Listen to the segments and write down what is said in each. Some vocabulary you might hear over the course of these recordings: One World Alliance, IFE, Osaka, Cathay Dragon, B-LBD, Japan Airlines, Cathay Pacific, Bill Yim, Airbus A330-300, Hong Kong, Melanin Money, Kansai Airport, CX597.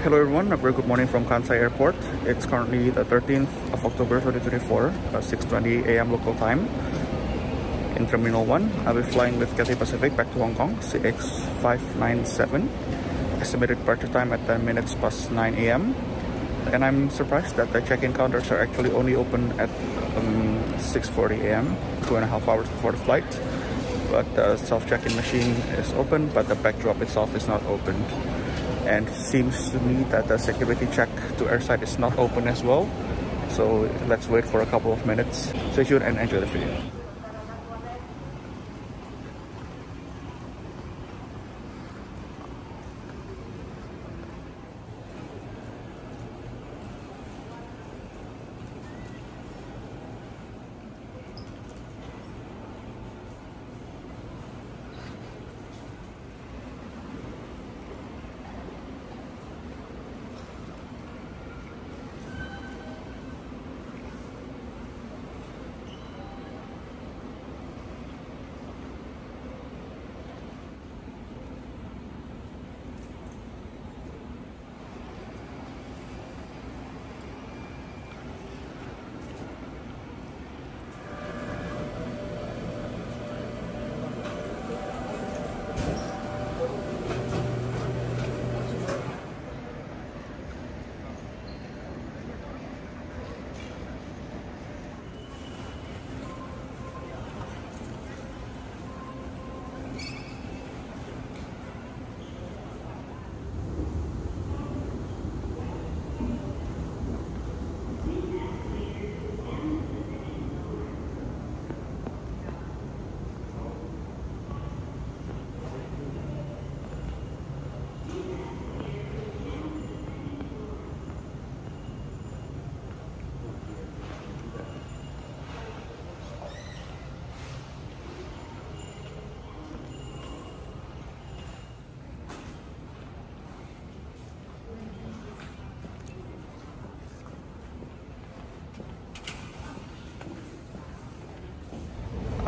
Hello everyone, a very good morning from Kansai Airport. It's currently the 13th of October 2024, 6:20 a.m. local time in Terminal 1. I'll be flying with Cathay Pacific back to Hong Kong, CX597. Estimated departure time at 10 minutes past 9 a.m. And I'm surprised that the check-in counters are actually only open at 6:40 a.m., 2.5 hours before the flight. But the self-check-in machine is open, but the backdrop itself is not open. And it seems to me that the security check to airside is not open as well. So let's wait for a couple of minutes. Stay tuned and enjoy the video.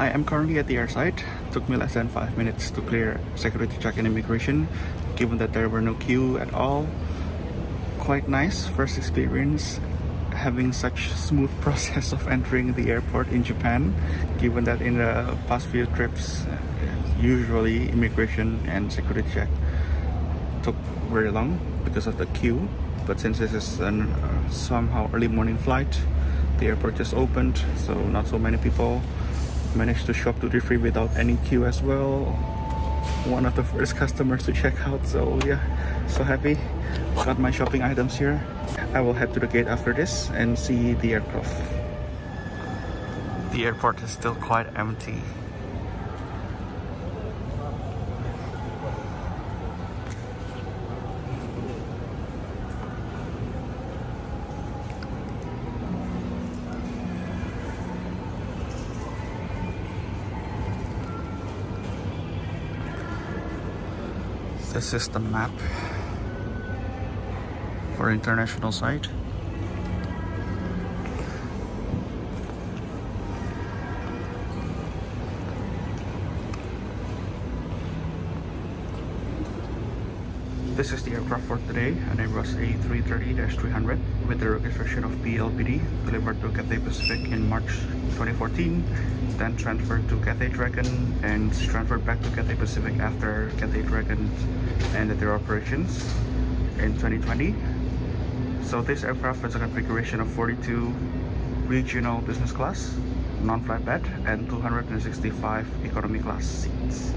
I am currently at the airside. It took me less than 5 minutes to clear security check and immigration, given that there were no queue at all. Quite nice first experience having such smooth process of entering the airport in Japan, given that in the past few trips, usually immigration and security check took very long because of the queue. But since this is an somehow early morning flight, the airport just opened, so not so many people. Managed to shop duty free without any queue as well. One of the first customers to check out, so yeah, so happy. Got my shopping items here. I will head to the gate after this and see the aircraft. The airport is still quite empty. This is the map for international side. This is the aircraft for today, an Airbus A330-300 with the registration of B-LBD, delivered to Cathay Pacific in March 2014, then transferred to Cathay Dragon and transferred back to Cathay Pacific after Cathay Dragon ended their operations in 2020. So this aircraft has a configuration of 42 regional business class, non-flight bed, and 265 economy class seats.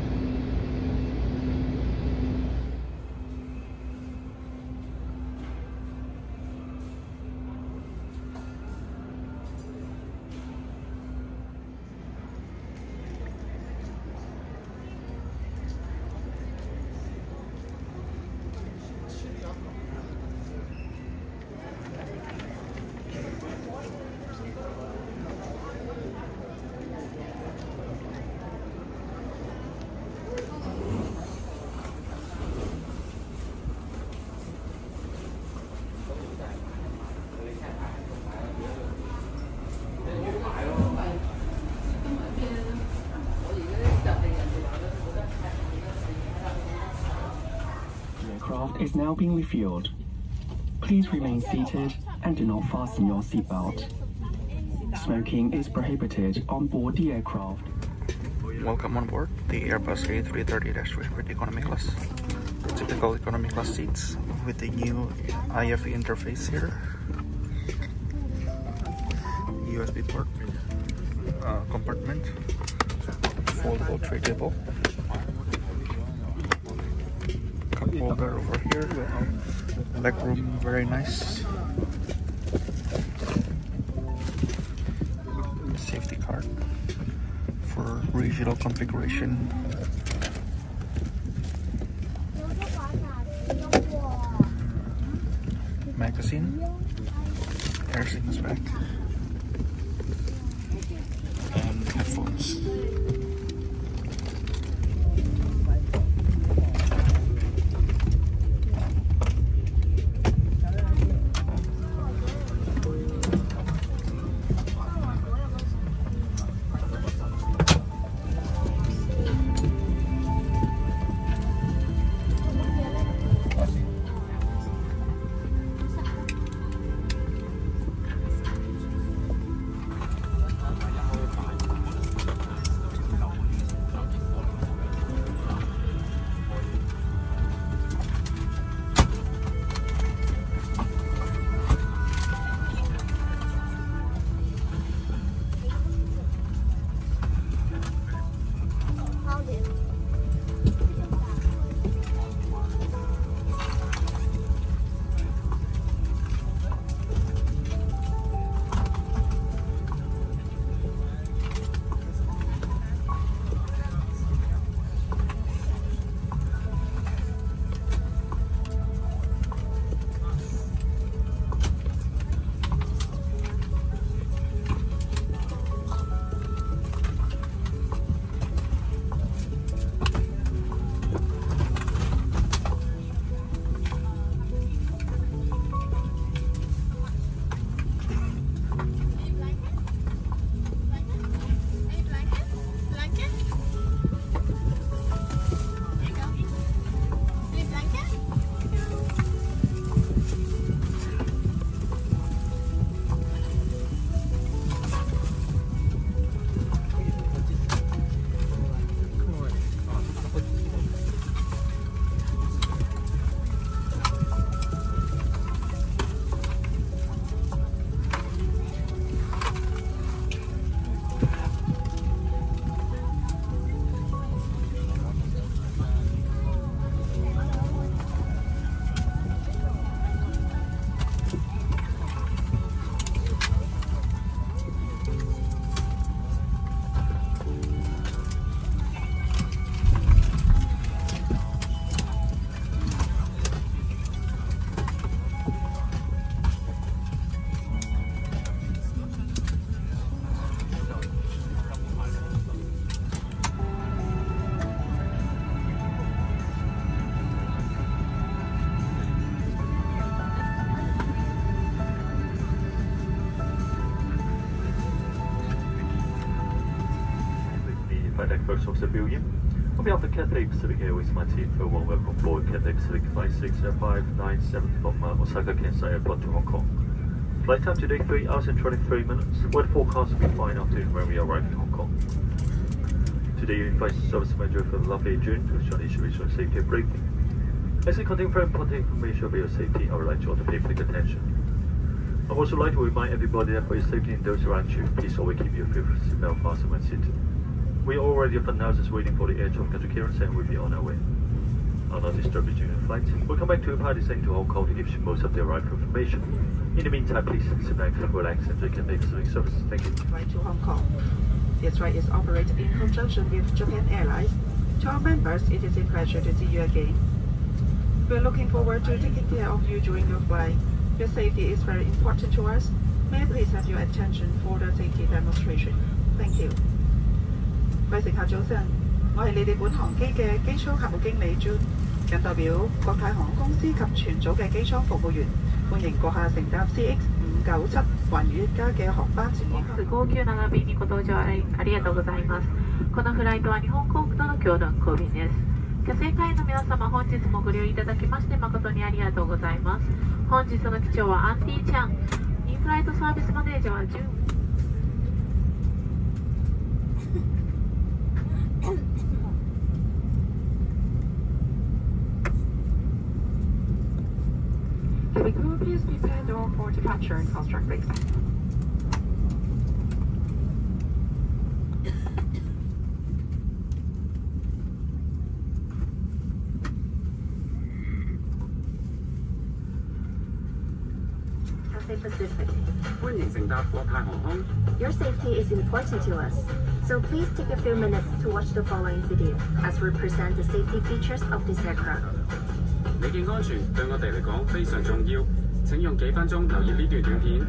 Is now being refueled. Please remain seated and do not fasten your seatbelt. Smoking is prohibited on board the aircraft. Welcome on board the Airbus A330-300 economy class. Typical economy class seats with the new IFE interface here. USB port, compartment, foldable tray table, cup holder over here, leg room very nice, safety card for regional configuration, magazine, air signals back. Headphones. First officer Bill Yim. On behalf of Cathay Pacific Airways, my team for one welcome aboard Cathay Pacific Flight 6597 from Osaka, Kansai Airport to Hong Kong. Flight time today 3 hours and 23 minutes. Weather forecast will be fine afternoon when we arrive in Hong Kong. Today we invite service manager for the lovely June to short issue visual safety briefing. As it contains important information about your safety, I would like to order public attention. I would also like to remind everybody that for your safety and those around you, please always keep your seatbelt fastened when seated. We already have announced waiting for the air traffic control clearance and we'll be on our way. I'll not disturb the junior flight. We'll come back to a party saying to Hong Kong to give you most of the arrival information. In the meantime, please sit back, relax, and take a excellent service. Thank you. Right to Hong Kong. This ride is operated in conjunction with Japan Airlines. To our members, it is a pleasure to see you again. We're looking forward to taking care of you during your flight. Your safety is very important to us. May I please have your attention for the safety demonstration. Thank you. 各位乘客早晨，我係你哋本航機嘅機艙客務經理 June， 謹代表國泰航空公司及全組嘅機艙服務員，歡迎閣下乘搭 CX597 環宇一家嘅航班前往。597便にご搭乗ありがとうございます。このフライトは日本航空との共同便です。キャセイ会の皆様、本日もご利用いただきまして誠にありがとうございます。本日の機長はアンディ・チャン、インフライトサービスマネージャーはジュン。Please prepare the door for departure and construct brake sign. Cathay Pacific. When is in that walk home? Your safety is important to us, so please take a few minutes to watch the following video as we present the safety features of this aircraft. 你嘅安全對我哋嚟講非常重要。 請用幾分鐘留意呢段短片。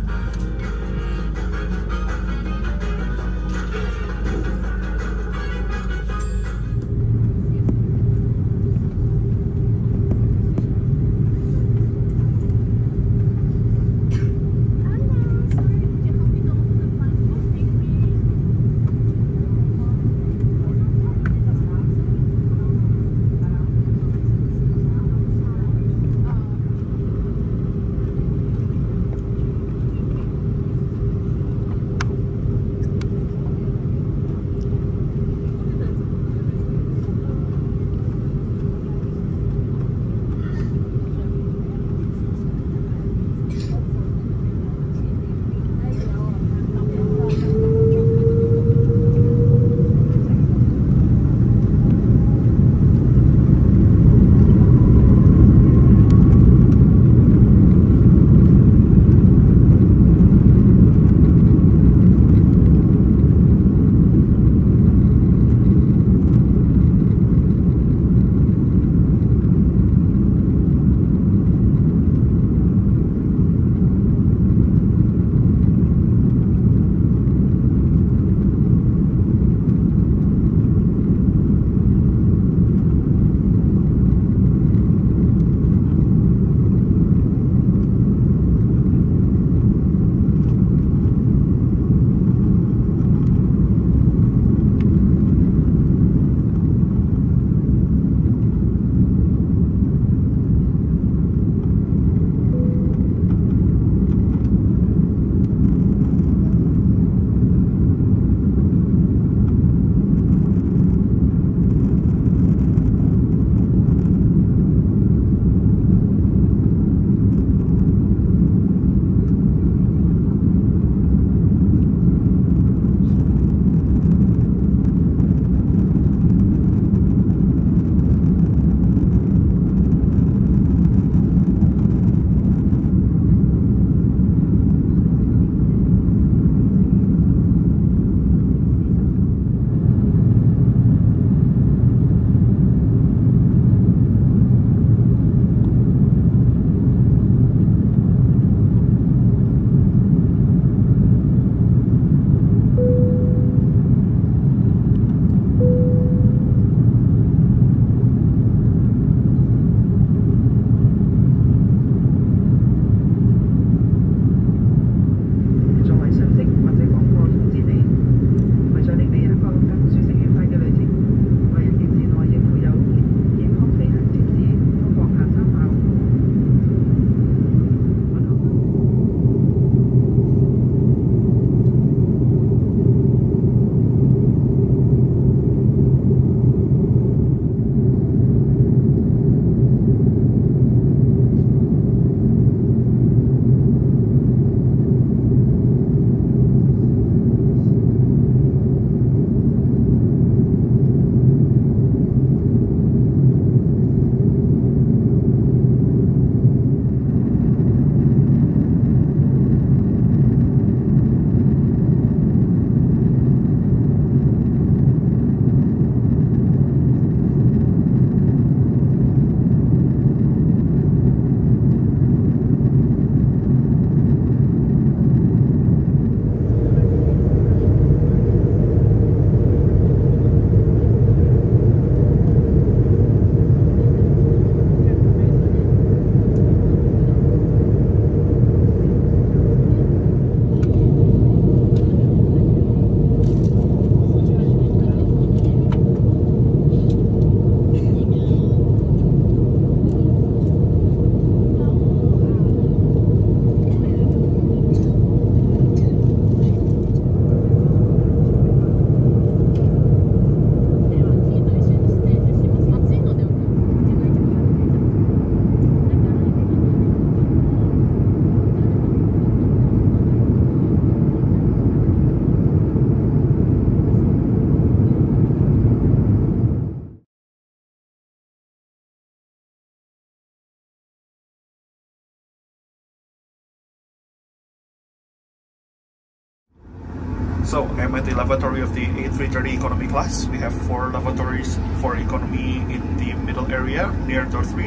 So I'm at the lavatory of the A330 economy class. We have 4 lavatories for economy in the middle area near door 3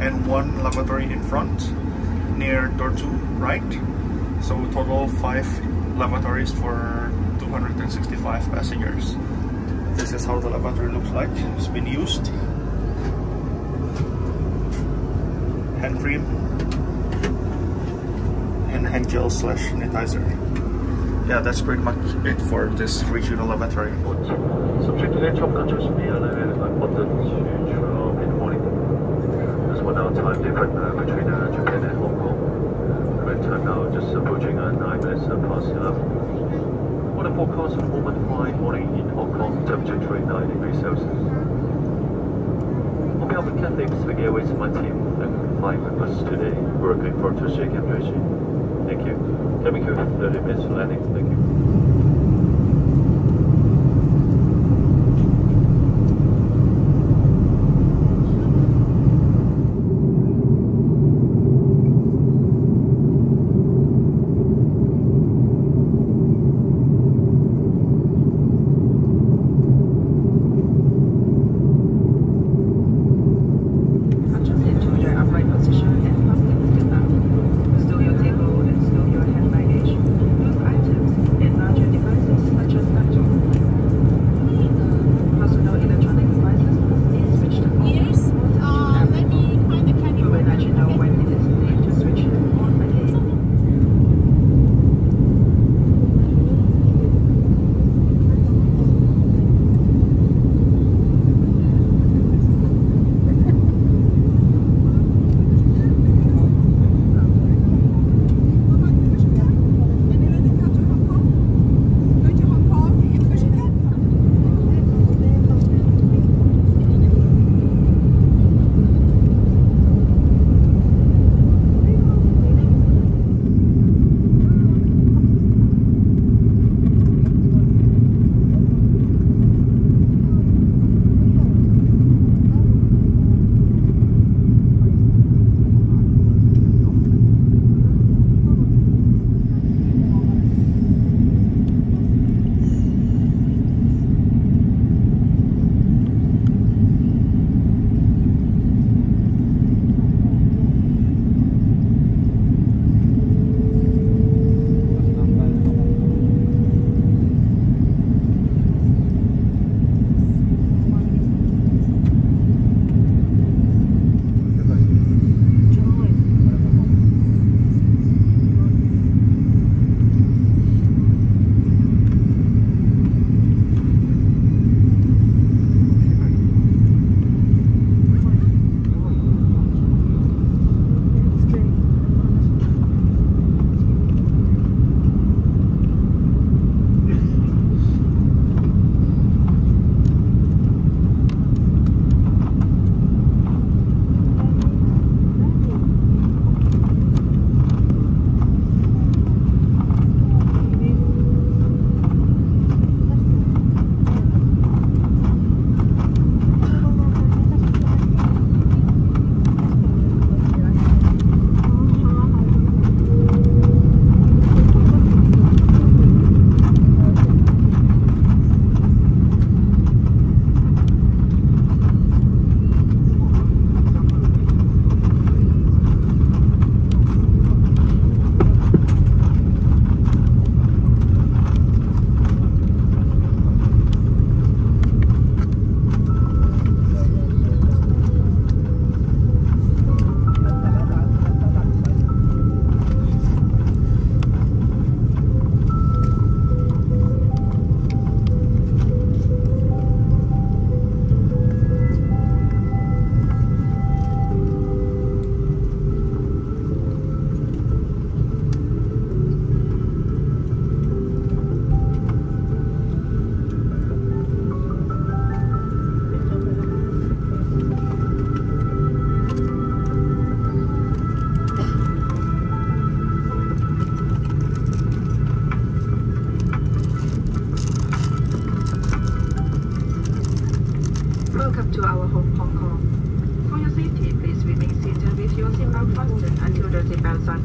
and 1 lavatory in front near door 2 right. So total 5 lavatories for 265 passengers. This is how the lavatory looks like. It's been used. Hand cream and hand gel / sanitizer. Yeah, that's pretty much it for this regional lavatory. Subject to air top controls from the airline, I wanted to travel in the morning. There's 1 hour time different between Japan and Hong Kong. Correct time now, just approaching 9 minutes past 11. Water forecast for moment fine morning in Hong Kong, temperature 29 degrees Celsius. On behalf of Cathay Pacific Airways and my team, and flying with us today, we're looking forward to shake and ratio. Thank you. Cabin crew have 30 minutes for landing. Thank you.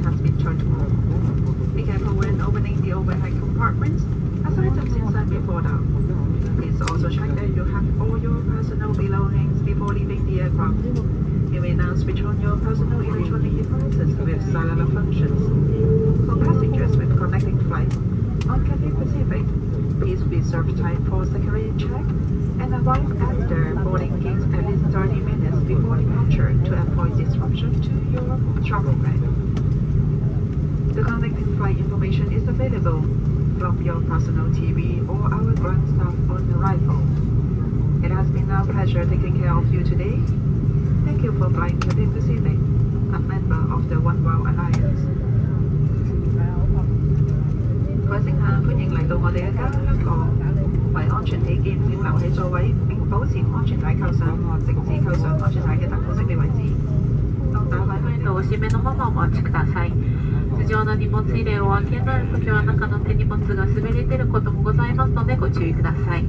Has been turned off. Be careful when opening the overhead compartments, Aside from the security border, please also check that you have all your personal belongings before leaving the aircraft. You may now switch on your personal electronic devices with cellular functions. For passengers with connecting flights on Cathay Pacific, please reserve time for security check and arrive at the boarding gate at least 30 minutes before departure to avoid disruption to your travel plan. The connecting flight information is available from your personal TV or our ground staff on arrival. It has been our pleasure taking care of you today. Thank you for flying Cathay Pacific, a member of the One World Alliance. ご安心安全にお降りください。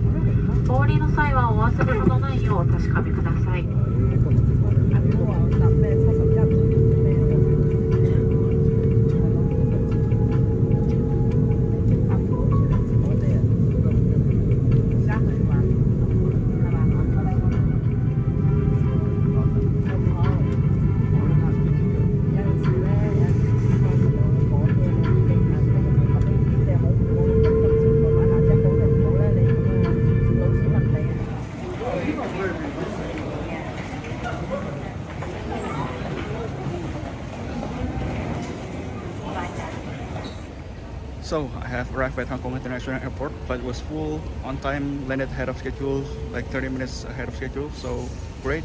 So I have arrived at Hong Kong International Airport. Flight was full, on time, landed ahead of schedule, like 30 minutes ahead of schedule. So great.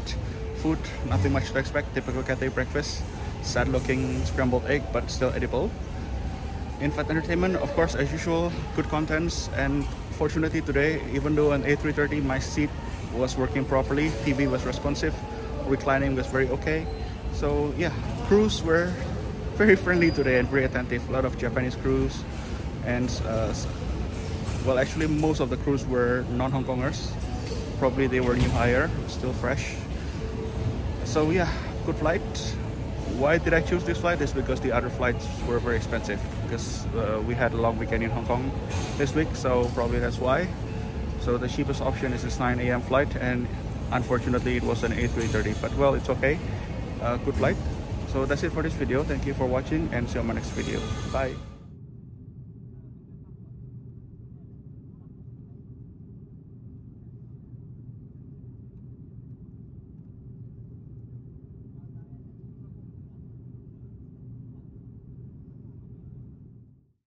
Food, nothing much to expect. Typical Cathay breakfast. Sad looking scrambled egg, but still edible. In fact, entertainment, of course, as usual, good contents. And fortunately today, even though on A330 my seat was working properly, TV was responsive, reclining was very okay. So yeah, crews were very friendly today and very attentive. A lot of Japanese crews. And well, actually most of the crews were non-Hong Kongers. Probably they were new hire, still fresh. So yeah, good flight. Why did I choose this flight? Is because the other flights were very expensive, because we had a long weekend in Hong Kong this week, so probably that's why. So the cheapest option is this 9 AM flight, and unfortunately it was an A330, but well, it's okay. Good flight. So that's it for this video. Thank you for watching and see you on my next video. Bye.